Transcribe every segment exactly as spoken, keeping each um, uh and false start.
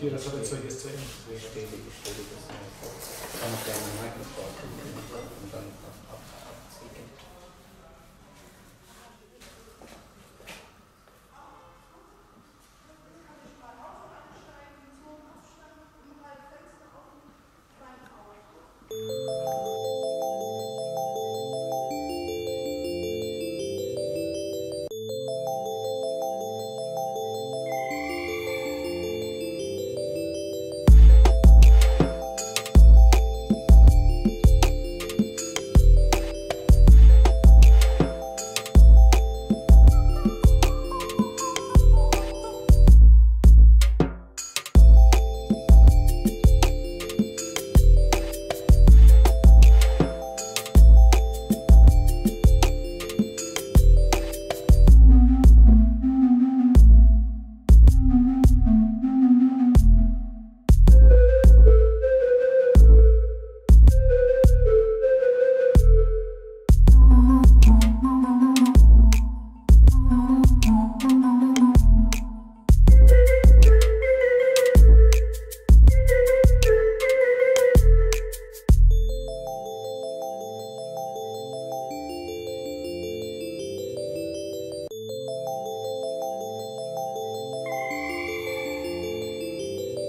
Hier, das hat jetzt ist zu eng. Ich stehe, ich stelle das mal vor. Ich kann auch gerne einen Microphone und dann abziehen.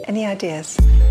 Any ideas?